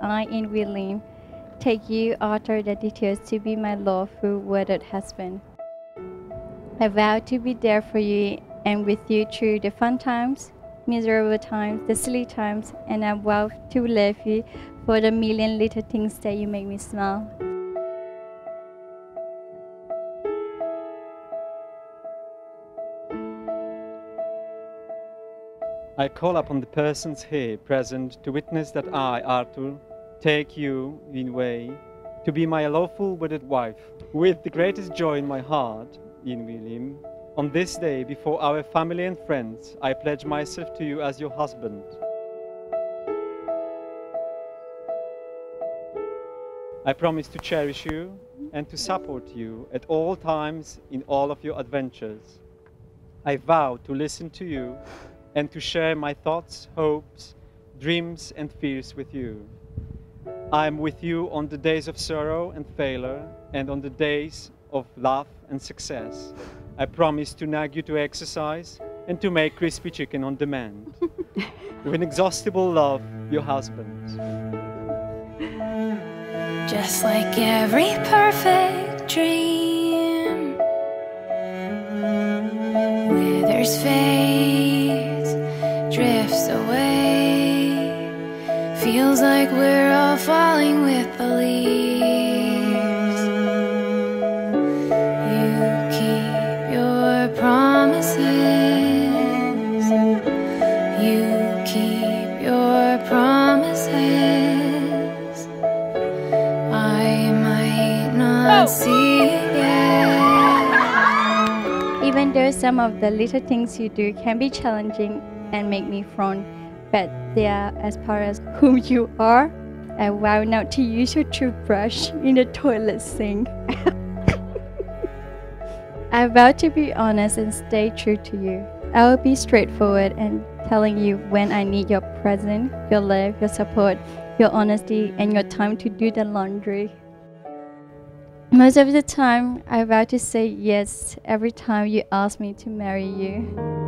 I, in William, take you, Arthur, the details to be my lawful wedded husband. I vow to be there for you and with you through the fun times, miserable times, the silly times, and I vow to love you for the million little things that you make me smile. I call upon the persons here present to witness that I, Arthur, take you, Yin Wei, to be my lawful wedded wife. With the greatest joy in my heart, Yin William, on this day before our family and friends, I pledge myself to you as your husband. I promise to cherish you and to support you at all times in all of your adventures. I vow to listen to you and to share my thoughts, hopes, dreams, and fears with you. I am with you on the days of sorrow and failure, and on the days of love and success. I promise to nag you to exercise and to make crispy chicken on demand. With inexhaustible love, your husband. Just like every perfect dream withers fade, drifts away, feels like we're all falling with the leaves. You keep your promises, you keep your promises. I might not see it yet. Even though some of the little things you do can be challenging and make me frown, but they are as far as who you are. I vow not to use your toothbrush in the toilet sink. I vow to be honest and stay true to you. I will be straightforward and telling you when I need your presence, your love, your support, your honesty, and your time to do the laundry. Most of the time, I vow to say yes every time you ask me to marry you.